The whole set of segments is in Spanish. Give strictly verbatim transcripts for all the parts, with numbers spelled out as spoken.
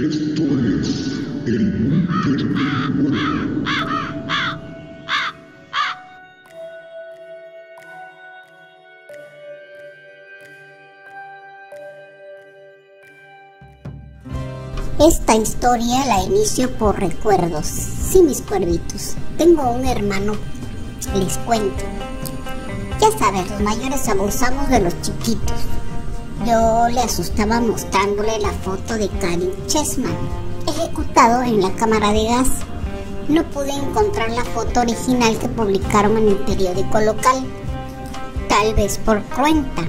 Esto es el búnker del cuervo. Esta historia la inicio por recuerdos. Sí, mis cuervitos. Tengo un hermano. Les cuento. Ya sabes, los mayores abusamos de los chiquitos. Yo le asustaba mostrándole la foto de Caryl Chessman, ejecutado en la cámara de gas. No pude encontrar la foto original que publicaron en el periódico local, tal vez por cuenta,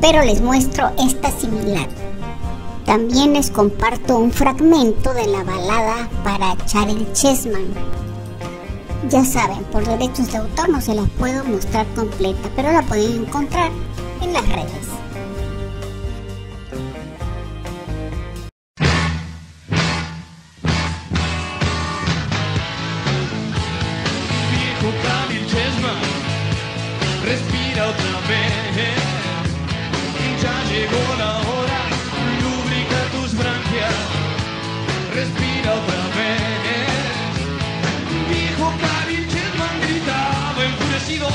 pero les muestro esta similar. También les comparto un fragmento de la balada para Caryl Chessman. Ya saben, por derechos de autor no se las puedo mostrar completa, pero la pueden encontrar en las redes. Viejo Caryl Chessman, respira otra vez. Ya llegó la hora, lubrica tus branquias, respira otra vez. Viejo Caryl Chessman gritaba enfurecido.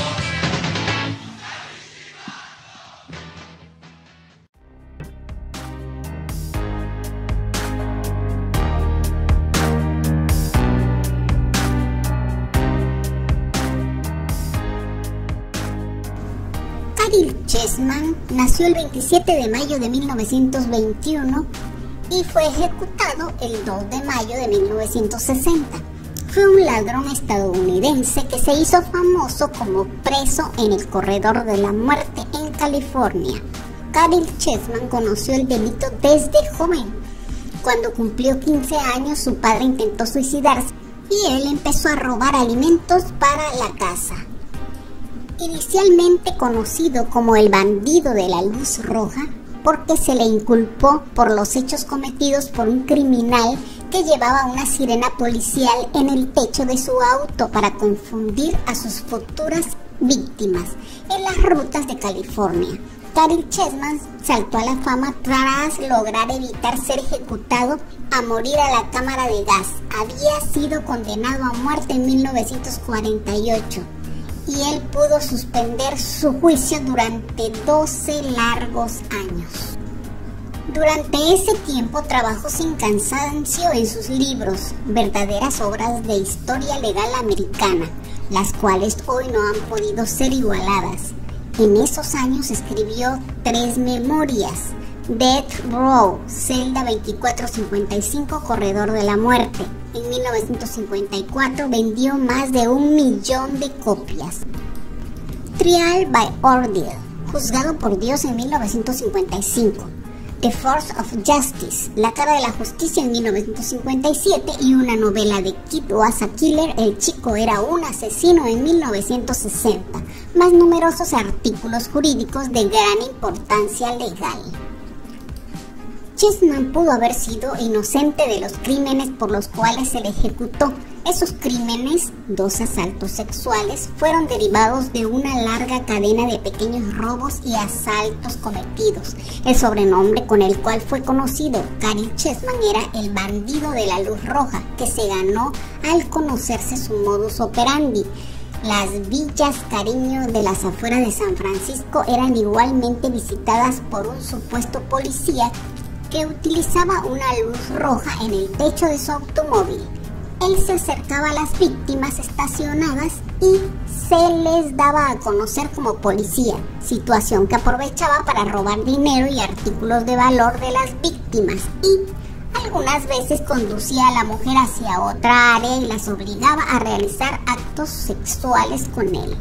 Caryl Chessman nació el veintisiete de mayo de mil novecientos veintiuno y fue ejecutado el dos de mayo de mil novecientos sesenta. Fue un ladrón estadounidense que se hizo famoso como preso en el Corredor de la Muerte en California. Caryl Chessman conoció el delito desde joven. Cuando cumplió quince años, su padre intentó suicidarse y él empezó a robar alimentos para la casa. Inicialmente conocido como el bandido de la luz roja, porque se le inculpó por los hechos cometidos por un criminal que llevaba una sirena policial en el techo de su auto para confundir a sus futuras víctimas en las rutas de California. Caryl Chessman saltó a la fama tras lograr evitar ser ejecutado a morir a la cámara de gas. Había sido condenado a muerte en mil novecientos cuarenta y ocho y él pudo suspender su juicio durante doce largos años. Durante ese tiempo trabajó sin cansancio en sus libros, verdaderas obras de historia legal americana, las cuales hoy no han podido ser igualadas. En esos años escribió tres memorias: Death Row, Celda veinticuatro cincuenta y cinco, Corredor de la Muerte. En mil novecientos cincuenta y cuatro vendió más de un millón de copias. Trial by Ordeal, Juzgado por Dios, en mil novecientos cincuenta y cinco. The Force of Justice, La cara de la justicia, en mil novecientos cincuenta y siete, y una novela de Kid Was a Killer, El chico era un asesino, en mil novecientos sesenta, más numerosos artículos jurídicos de gran importancia legal. Chessman pudo haber sido inocente de los crímenes por los cuales se le ejecutó. Esos crímenes, dos asaltos sexuales, fueron derivados de una larga cadena de pequeños robos y asaltos cometidos. El sobrenombre con el cual fue conocido Caryl Chessman era el bandido de la luz roja, que se ganó al conocerse su modus operandi. Las villas Cariño de las afueras de San Francisco eran igualmente visitadas por un supuesto policía que utilizaba una luz roja en el techo de su automóvil. Él se acercaba a las víctimas estacionadas y se les daba a conocer como policía, situación que aprovechaba para robar dinero y artículos de valor de las víctimas, y algunas veces conducía a la mujer hacia otra área y las obligaba a realizar actos sexuales con él.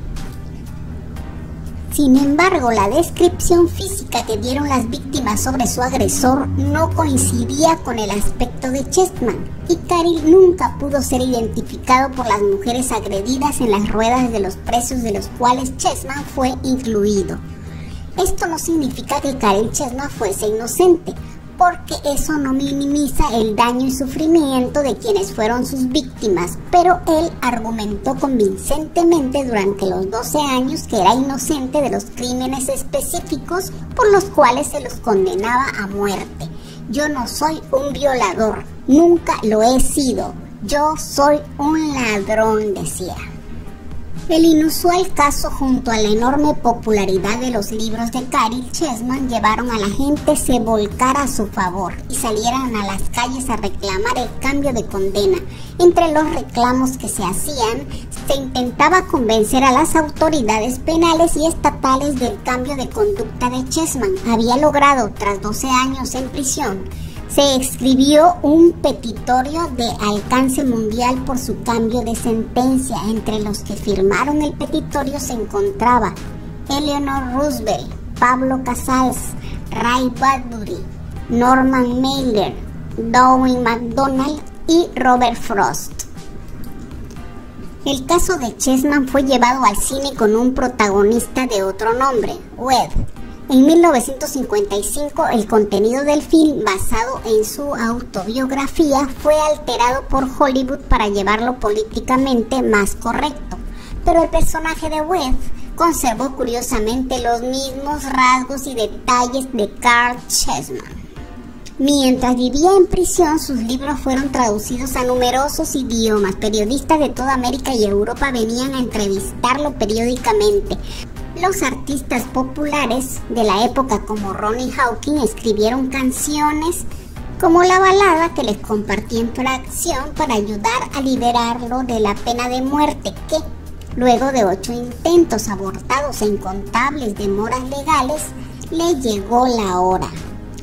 Sin embargo, la descripción física que dieron las víctimas sobre su agresor no coincidía con el aspecto de Chessman, y Caryl nunca pudo ser identificado por las mujeres agredidas en las ruedas de los presos de los cuales Chessman fue incluido. Esto no significa que Caryl Chessman fuese inocente, porque eso no minimiza el daño y sufrimiento de quienes fueron sus víctimas, pero él argumentó convincentemente durante los doce años que era inocente de los crímenes específicos por los cuales se los condenaba a muerte, Yo no soy un violador, nunca lo he sido. Yo soy un ladrón, decía. El inusual caso junto a la enorme popularidad de los libros de Caryl Chessman llevaron a la gente se volcara a su favor y salieran a las calles a reclamar el cambio de condena. Entre los reclamos que se hacían, se intentaba convencer a las autoridades penales y estatales del cambio de conducta de Chessman. Había logrado, tras doce años en prisión, se escribió un petitorio de alcance mundial por su cambio de sentencia. Entre los que firmaron el petitorio se encontraba Eleanor Roosevelt, Pablo Casals, Ray Bradbury, Norman Mailer, Downey McDonald y Robert Frost. El caso de Chessman fue llevado al cine con un protagonista de otro nombre, Webb. En mil novecientos cincuenta y cinco, el contenido del film, basado en su autobiografía, fue alterado por Hollywood para llevarlo políticamente más correcto, pero el personaje de Webb conservó curiosamente los mismos rasgos y detalles de Caryl Chessman. Mientras vivía en prisión, sus libros fueron traducidos a numerosos idiomas. Periodistas de toda América y Europa venían a entrevistarlo periódicamente. Los artistas populares de la época como Ronnie Hawkins escribieron canciones como la balada que les compartí en fracción para ayudar a liberarlo de la pena de muerte que, luego de ocho intentos abortados e incontables demoras legales, le llegó la hora.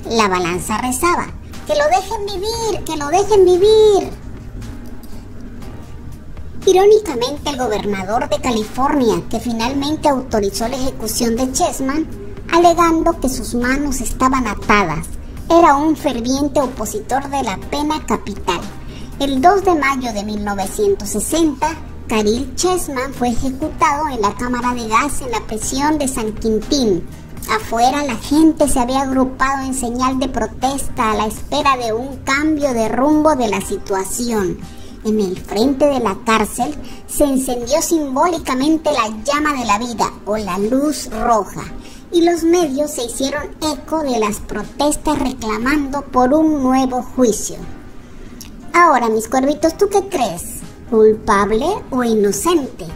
La balanza rezaba: ¡que lo dejen vivir! ¡Que lo dejen vivir! Irónicamente, el gobernador de California, que finalmente autorizó la ejecución de Chessman, alegando que sus manos estaban atadas, era un ferviente opositor de la pena capital. El dos de mayo de mil novecientos sesenta, Caryl Chessman fue ejecutado en la cámara de gas en la prisión de San Quintín. Afuera, la gente se había agrupado en señal de protesta a la espera de un cambio de rumbo de la situación. En el frente de la cárcel se encendió simbólicamente la llama de la vida, o la luz roja, y los medios se hicieron eco de las protestas reclamando por un nuevo juicio. Ahora, mis cuervitos, ¿tú qué crees? ¿Culpable o inocente?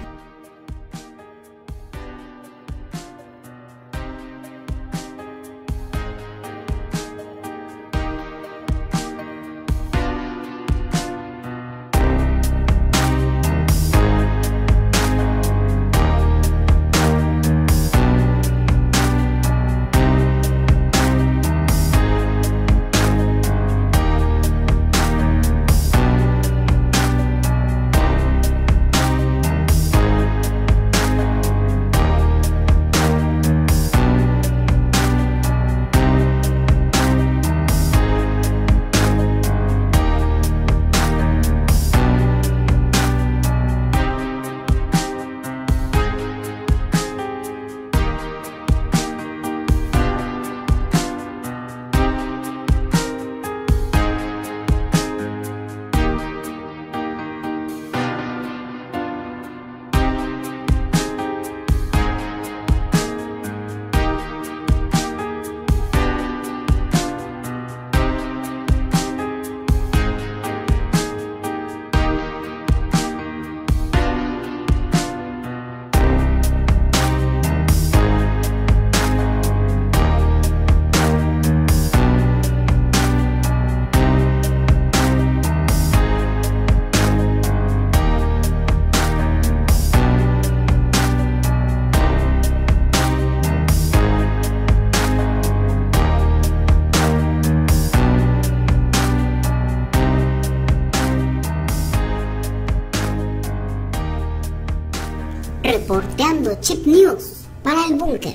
Reporteando Chip News para el búnker.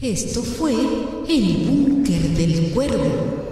Esto fue el búnker del cuervo.